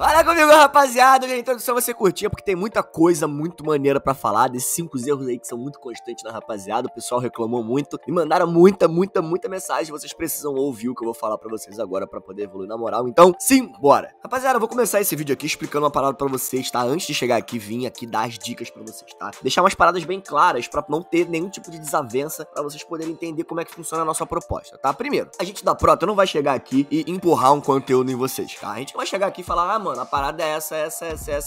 Olha comigo, rapaziada, na introdução você curtia, porque tem muita coisa muito maneira pra falar desses 5 erros aí que são muito constantes na rapaziada. O pessoal reclamou muito e mandaram muita mensagem. Vocês precisam ouvir o que eu vou falar pra vocês agora pra poder evoluir na moral, então sim, bora. Rapaziada, eu vou começar esse vídeo aqui explicando uma parada pra vocês, tá? Antes de chegar aqui, vim aqui dar as dicas pra vocês, tá? Deixar umas paradas bem claras pra não ter nenhum tipo de desavença, pra vocês poderem entender como é que funciona a nossa proposta, tá? Primeiro, a gente da Prota não vai chegar aqui e empurrar um conteúdo em vocês, tá? A gente não vai chegar aqui e falar, ah, mano, a parada é essa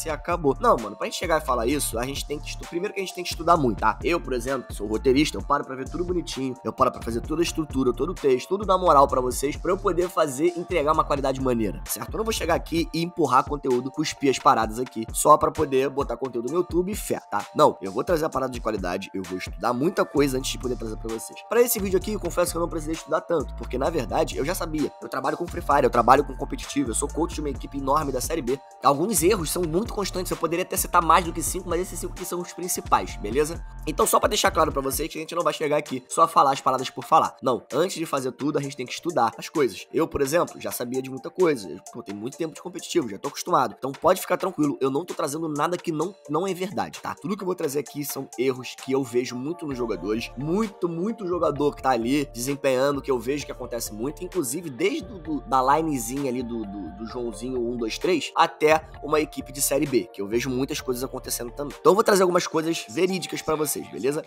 e acabou. Não, mano, pra gente chegar e falar isso, a gente tem que estudar. Primeiro que a gente tem que estudar muito, tá? Eu, por exemplo, que sou roteirista, eu paro pra ver tudo bonitinho, eu paro pra fazer toda a estrutura, todo o texto, tudo na moral pra vocês, pra eu poder fazer, entregar uma qualidade maneira, certo? Eu não vou chegar aqui e empurrar conteúdo, cuspir as paradas aqui, só pra poder botar conteúdo no YouTube e fé, tá? Não, eu vou trazer a parada de qualidade, eu vou estudar muita coisa antes de poder trazer pra vocês. Pra esse vídeo aqui, eu confesso que eu não precisei estudar tanto, porque na verdade, eu já sabia. Eu trabalho com Free Fire, eu trabalho com competitivo, eu sou coach de uma equipe enorme da Série B. Alguns erros são muito constantes, eu poderia até citar mais do que 5, mas esses 5 aqui são os principais, beleza? Então só pra deixar claro pra vocês que a gente não vai chegar aqui só a falar as paradas por falar. Não, antes de fazer tudo, a gente tem que estudar as coisas. Eu, por exemplo, já sabia de muita coisa, eu tenho muito tempo de competitivo, já tô acostumado. Então pode ficar tranquilo, eu não tô trazendo nada que não é verdade, tá? Tudo que eu vou trazer aqui são erros que eu vejo muito nos jogadores, muito jogador que tá ali desempenhando, que eu vejo que acontece muito, inclusive desde da linezinha ali do Joãozinho 1, 2, 3, até uma equipe de Série B, que eu vejo muitas coisas acontecendo também. Então eu vou trazer algumas coisas verídicas pra vocês, beleza?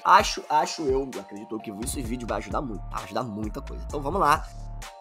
Eu acredito que esse vídeo vai ajudar muito, vai ajudar muita coisa. Então vamos lá.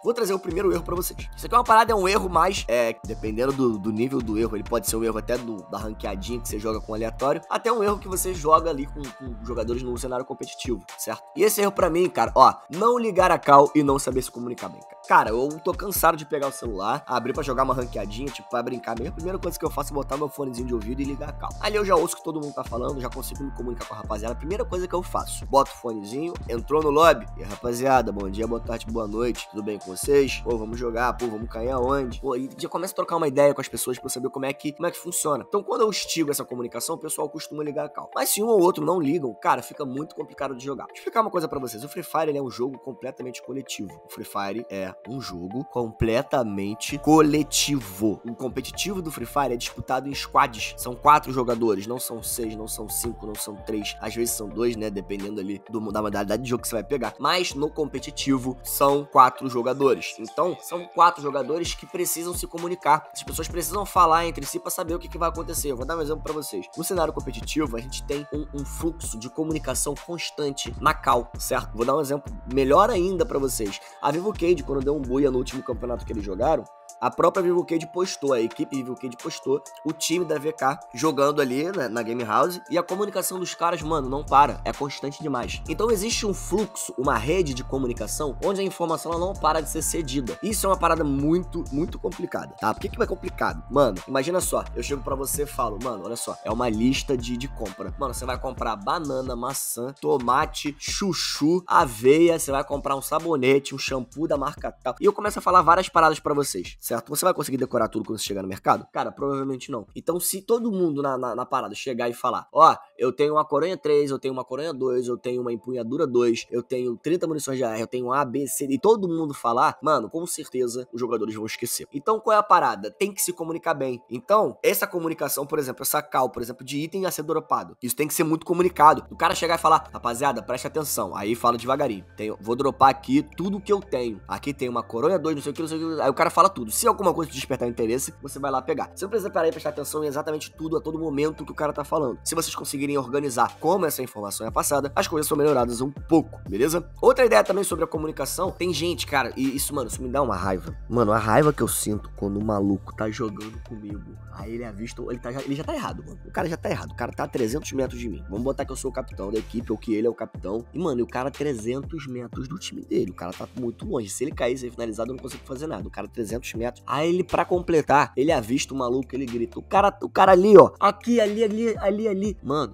Vou trazer o primeiro erro pra vocês. Isso aqui é uma parada, é um erro, mas dependendo do nível do erro, ele pode ser um erro até da ranqueadinha que você joga com aleatório, até um erro que você joga ali com jogadores no cenário competitivo, certo? E esse erro pra mim, cara, ó, não ligar a cal e não saber se comunicar bem, cara. Cara, eu tô cansado de pegar o celular, abrir pra jogar uma ranqueadinha, tipo, pra brincar mesmo. A primeira coisa que eu faço é botar meu fonezinho de ouvido e ligar a cal. Ali eu já ouço o que todo mundo tá falando, já consigo me comunicar com a rapaziada. A primeira coisa que eu faço, boto o fonezinho, entrou no lobby, e rapaziada, bom dia, boa tarde, boa noite, tudo bem com vocês? Pô, vamos jogar, pô, vamos cair aonde? Pô, e já começa a trocar uma ideia com as pessoas pra eu saber como é que funciona. Então, quando eu instigo essa comunicação, o pessoal costuma ligar a cal. Mas se um ou outro não ligam, cara, fica muito complicado de jogar. Vou explicar uma coisa pra vocês. O Free Fire, ele é um jogo completamente coletivo. O Free Fire é um jogo completamente coletivo. O competitivo do Free Fire é disputado em squads. São 4 jogadores, não são 6, não são 5, não são 3. Às vezes são 2, né? Dependendo ali da modalidade de jogo que você vai pegar. Mas no competitivo, são 4 jogadores. Então, são 4 jogadores que precisam se comunicar. As pessoas precisam falar entre si pra saber o que vai acontecer. Eu vou dar um exemplo pra vocês. No cenário competitivo, a gente tem um fluxo de comunicação constante na cal, certo? Vou dar um exemplo melhor ainda pra vocês. A VivoCade, quando deu um buia no último campeonato que eles jogaram, a própria VivoCade postou, a equipe VivoCade postou o time da VK jogando ali na Game House, e a comunicação dos caras, mano, não para, é constante demais. Então existe um fluxo, uma rede de comunicação, onde a informação ela não para de ser cedida. Isso é uma parada muito complicada, tá? Por que é complicado? Mano, imagina só, eu chego pra você e falo, mano, olha só, é uma lista de compra. Mano, você vai comprar banana, maçã, tomate, chuchu, aveia, você vai comprar um sabonete, um shampoo da marca tal, e eu começo a falar várias paradas pra vocês, certo? Você vai conseguir decorar tudo quando você chegar no mercado? Cara, provavelmente não. Então, se todo mundo na parada chegar e falar, ó, eu tenho uma coronha 3, eu tenho uma coronha 2, eu tenho uma empunhadura 2, eu tenho 30 munições de AR, eu tenho A, B, C, e todo mundo falar, mano, com certeza os jogadores vão esquecer. Então, qual é a parada? Tem que se comunicar bem. Então, essa comunicação, por exemplo, essa cal, por exemplo, de item a ser dropado, isso tem que ser muito comunicado. O cara chegar e falar, rapaziada, preste atenção. Aí fala devagarinho. Vou dropar aqui tudo que eu tenho. Aqui tem uma coronha 2, não sei o que, não sei o que. Aí o cara fala tudo. Se alguma coisa te despertar interesse, você vai lá pegar. Você não precisa parar e prestar atenção em exatamente tudo, a todo momento que o cara tá falando. Se vocês conseguirem organizar como essa informação é passada, as coisas são melhoradas um pouco, beleza? Outra ideia também sobre a comunicação, tem gente, cara, e isso, mano, isso me dá uma raiva. Mano, a raiva que eu sinto quando o maluco tá jogando comigo, aí ele avista, ele já tá errado, mano. O cara já tá errado, o cara tá a 300 metros de mim. Vamos botar que eu sou o capitão da equipe, ou que ele é o capitão. E, mano, o cara 300 metros do time dele, o cara tá muito longe. Se ele cair, se ele finalizado, eu não consigo fazer nada. O cara 300 metros. Aí ele, pra completar, ele avista o maluco, ele grita, o cara ali, ó, aqui, ali, mano,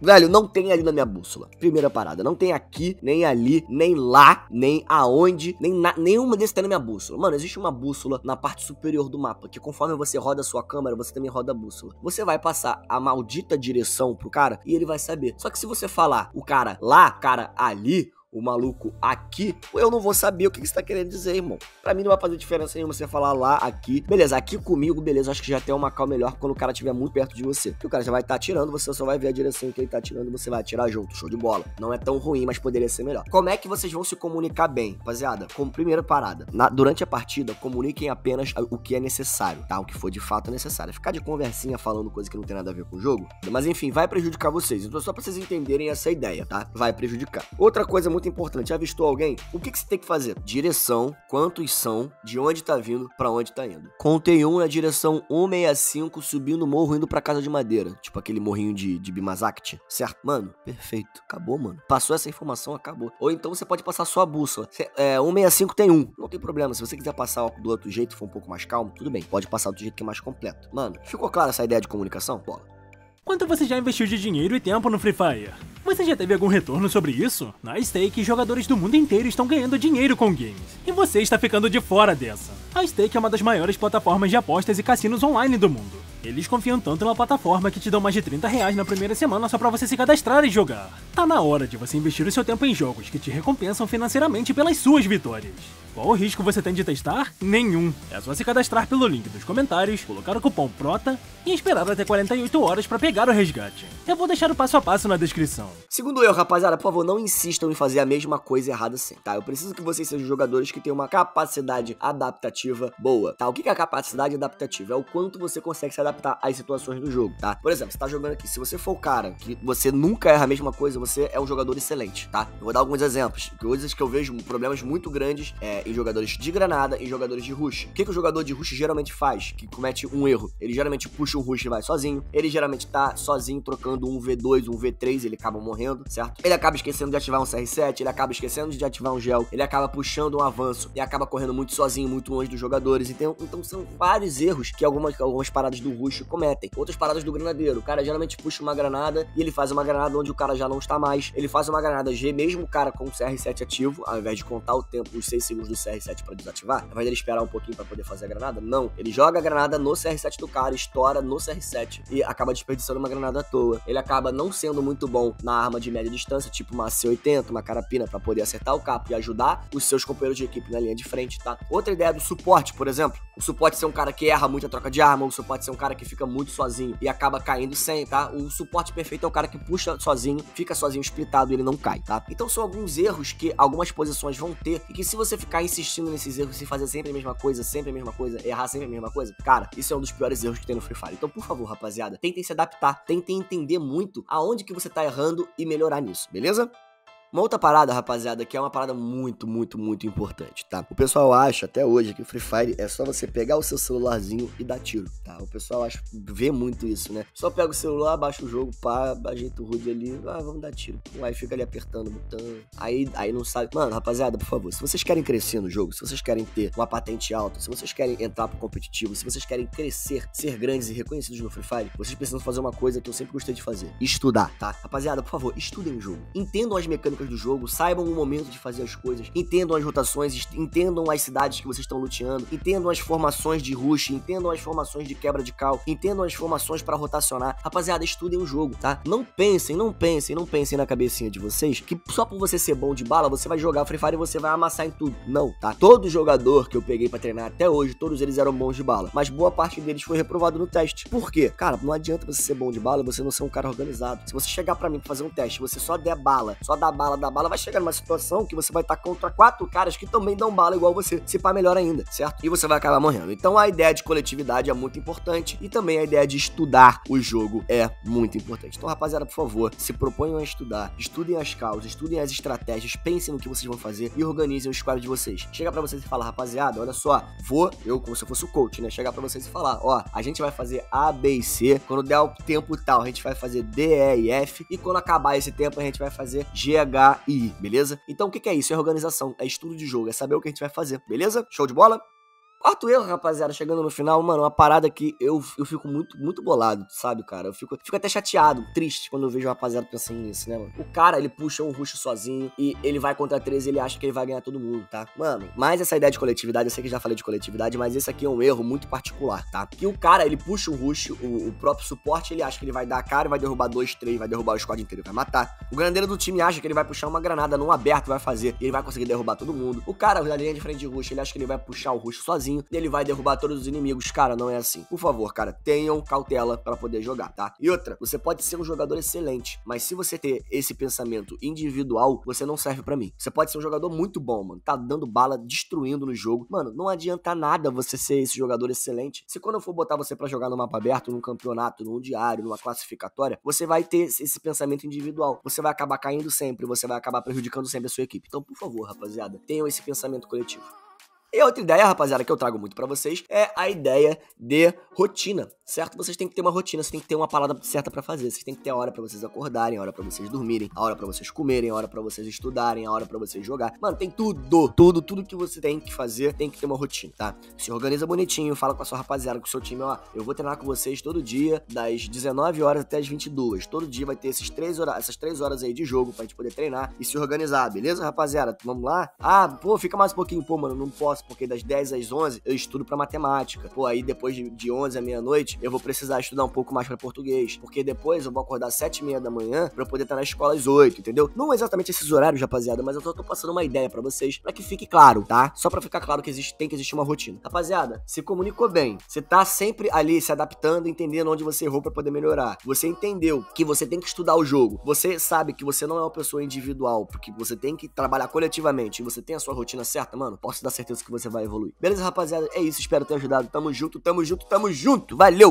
velho, não tem ali na minha bússola. Primeira parada, não tem aqui, nem ali, nem lá, nem aonde, nenhuma desses tem na minha bússola. Mano, existe uma bússola na parte superior do mapa, que conforme você roda a sua câmera, você também roda a bússola. Você vai passar a maldita direção pro cara e ele vai saber. Só que se você falar o cara lá, cara ali, o maluco aqui, eu não vou saber o que você tá querendo dizer, irmão. Pra mim não vai fazer diferença nenhuma você falar lá, aqui. Beleza, aqui comigo, beleza, acho que já tem uma call melhor quando o cara estiver muito perto de você. Porque o cara já vai estar atirando, você só vai ver a direção que ele tá atirando e você vai atirar junto. Show de bola. Não é tão ruim, mas poderia ser melhor. Como é que vocês vão se comunicar bem? Rapaziada, como primeira parada, durante a partida, comuniquem apenas o que é necessário, tá? O que for de fato necessário. Ficar de conversinha falando coisa que não tem nada a ver com o jogo, mas enfim, vai prejudicar vocês. Então só pra vocês entenderem essa ideia, tá? Vai prejudicar. Outra coisa muito importante, avistou alguém? O que você tem que fazer? Direção, quantos são, de onde tá vindo, pra onde tá indo. Contei um na direção 165, subindo o morro, indo pra Casa de Madeira. Tipo aquele morrinho de Bimasacti, certo? Mano, perfeito. Acabou, mano. Passou essa informação, acabou. Ou então você pode passar sua bússola. 165 tem um. Não tem problema. Se você quiser passar do outro jeito, for um pouco mais calmo, tudo bem. Pode passar do jeito que é mais completo. Mano, ficou clara essa ideia de comunicação? Bola. Quanto você já investiu de dinheiro e tempo no Free Fire? Você já teve algum retorno sobre isso? Na Stake, jogadores do mundo inteiro estão ganhando dinheiro com games. E você está ficando de fora dessa. A Stake é uma das maiores plataformas de apostas e cassinos online do mundo. Eles confiam tanto na plataforma que te dão mais de R$30 na primeira semana só pra você se cadastrar e jogar. Tá na hora de você investir o seu tempo em jogos que te recompensam financeiramente pelas suas vitórias. Qual o risco você tem de testar? Nenhum. É só se cadastrar pelo link dos comentários, colocar o cupom PROTA e esperar até 48 horas pra pegar o resgate. Eu vou deixar o passo a passo na descrição. Segundo eu, rapaziada, por favor, não insistam em fazer a mesma coisa errada assim, tá? Eu preciso que vocês sejam jogadores que tenham uma capacidade adaptativa boa, tá? O que é a capacidade adaptativa? É o quanto você consegue se adaptar às situações do jogo, tá? Por exemplo, você tá jogando aqui, se você for o cara que você nunca erra a mesma coisa, você é um jogador excelente, tá? Eu vou dar alguns exemplos, coisas que eu vejo problemas muito grandes em jogadores de granada e jogadores de rush. O que que o jogador de rush geralmente faz? Que comete um erro. Ele geralmente puxa um rush e vai sozinho, ele geralmente tá sozinho trocando um V2, um V3, ele acaba morrendo, certo? Ele acaba esquecendo de ativar um CR7, ele acaba esquecendo de ativar um gel, ele acaba puxando um avanço e acaba correndo muito sozinho, muito longe dos jogadores, então são vários erros que algumas paradas do rush cometem. Outras paradas do granadeiro, o cara geralmente puxa uma granada e ele faz uma granada onde o cara já não está mais, ele faz uma granada G, mesmo o cara com o CR7 ativo, ao invés de contar o tempo, os 6 segundos do CR7 para desativar, ao invés dele esperar um pouquinho para poder fazer a granada, não, ele joga a granada no CR7 do cara, estoura no CR7 e acaba desperdiçando uma granada à toa. Ele acaba não sendo muito bom na arma de média distância, tipo uma C80, uma carapina, pra poder acertar o capo e ajudar os seus companheiros de equipe na linha de frente, tá? Outra ideia do suporte, por exemplo, o suporte ser um cara que erra muito a troca de arma, o suporte ser um cara que fica muito sozinho e acaba caindo sem, tá? O suporte perfeito é o cara que puxa sozinho, fica sozinho splitado e ele não cai, tá? Então são alguns erros que algumas posições vão ter e que se você ficar insistindo nesses erros, se fazer sempre a mesma coisa, errar sempre a mesma coisa, cara, isso é um dos piores erros que tem no Free Fire. Então, por favor, rapaziada, tentem se adaptar, tentem entender muito aonde que você tá errando e melhorar nisso, beleza? Uma outra parada, rapaziada, que é uma parada muito importante, tá? O pessoal acha, até hoje, que o Free Fire é só você pegar o seu celularzinho e dar tiro, tá? O pessoal acha, vê muito isso, né? Só pega o celular, baixa o jogo, pá, ajeita o HUD ali, ah, vamos dar tiro. Aí fica ali apertando o botão, aí não sabe... Mano, rapaziada, por favor, se vocês querem crescer no jogo, se vocês querem ter uma patente alta, se vocês querem entrar pro competitivo, se vocês querem crescer, ser grandes e reconhecidos no Free Fire, vocês precisam fazer uma coisa que eu sempre gostei de fazer, estudar, tá? Rapaziada, por favor, estudem o jogo, entendam as mecânicas do jogo, saibam o momento de fazer as coisas, entendam as rotações, entendam as cidades que vocês estão luteando, entendam as formações de rush, entendam as formações de quebra de cal, entendam as formações para rotacionar. Rapaziada, estudem o jogo, tá? Não pensem na cabecinha de vocês que só por você ser bom de bala, você vai jogar Free Fire e você vai amassar em tudo. Não, tá? Todo jogador que eu peguei pra treinar até hoje, todos eles eram bons de bala, mas boa parte deles foi reprovado no teste. Por quê? Cara, não adianta você ser bom de bala e você não ser um cara organizado. Se você chegar pra mim pra fazer um teste, você só der bala, só dá bala, vai chegar numa situação que você vai estar contra 4 caras que também dão bala igual você, se pá melhor ainda, certo? E você vai acabar morrendo. Então a ideia de coletividade é muito importante e também a ideia de estudar o jogo é muito importante. Então, rapaziada, por favor, se proponham a estudar, estudem as causas, estudem as estratégias, pensem no que vocês vão fazer e organizem o squad de vocês. Chega pra vocês e fala, rapaziada, olha só, eu como se eu fosse o coach, né? Chegar pra vocês e falar, ó, a gente vai fazer A, B e C, quando der o tempo tal, a gente vai fazer D, E e F e quando acabar esse tempo, a gente vai fazer G, H e I, beleza? Então o que é isso? É organização, é estudo de jogo, é saber o que a gente vai fazer, beleza? Show de bola? Quarto erro, rapaziada, chegando no final, mano, uma parada que eu fico muito bolado, sabe, cara? Eu fico até chateado, triste, quando eu vejo o rapaziada pensando nisso, né, mano? O cara, ele puxa um rush sozinho e ele vai contra 13 e ele acha que ele vai ganhar todo mundo, tá? Mano, mas essa ideia de coletividade, eu sei que já falei de coletividade, mas esse aqui é um erro muito particular, tá? Que o cara, ele puxa um rush, o próprio suporte, ele acha que ele vai dar a cara e vai derrubar 2, 3, vai derrubar o squad inteiro, vai matar. O grandeiro do time acha que ele vai puxar uma granada num aberto, vai fazer, e ele vai conseguir derrubar todo mundo. O cara, na linha de frente de rush, ele acha que ele vai puxar o rush sozinho e ele vai derrubar todos os inimigos. Cara, não é assim. Por favor, cara, tenham cautela pra poder jogar, tá? E outra, você pode ser um jogador excelente, mas se você ter esse pensamento individual, você não serve pra mim. Você pode ser um jogador muito bom, mano, tá dando bala, destruindo no jogo. Mano, não adianta nada você ser esse jogador excelente. Se quando eu for botar você pra jogar no mapa aberto, num campeonato, num diário, numa classificatória, você vai ter esse pensamento individual. Você vai acabar caindo sempre, você vai acabar prejudicando sempre a sua equipe. Então, por favor, rapaziada, tenham esse pensamento coletivo. E outra ideia, rapaziada, que eu trago muito pra vocês é a ideia de rotina, certo? Vocês têm que ter uma rotina, vocês têm que ter uma parada certa pra fazer. Vocês têm que ter a hora pra vocês acordarem, a hora pra vocês dormirem, a hora pra vocês comerem, a hora pra vocês estudarem, a hora pra vocês jogar. Mano, tem tudo que você tem que fazer tem que ter uma rotina, tá? Se organiza bonitinho, fala com a sua rapaziada, com o seu time, ó, eu vou treinar com vocês todo dia, das 19 horas até as 22. Todo dia vai ter essas 3 horas aí de jogo pra gente poder treinar e se organizar, beleza, rapaziada? Vamos lá? Ah, pô, fica mais um pouquinho. Pô, mano, não posso, porque das 10 às 11 eu estudo pra matemática. Pô, aí depois de 11 à meia-noite eu vou precisar estudar um pouco mais pra português, porque depois eu vou acordar às 7h30 da manhã pra eu poder estar na escola às 8, entendeu? Não exatamente esses horários, rapaziada, mas eu só tô passando uma ideia pra vocês, pra que fique claro, tá? Só pra ficar claro que tem que existir uma rotina. Rapaziada, se comunicou bem, você tá sempre ali se adaptando, entendendo onde você errou pra poder melhorar. Você entendeu que você tem que estudar o jogo, você sabe que você não é uma pessoa individual, porque você tem que trabalhar coletivamente e você tem a sua rotina certa, mano, posso dar certeza que você vai evoluir. Beleza, rapaziada? É isso, espero ter ajudado. Tamo junto, tamo junto, tamo junto. Valeu!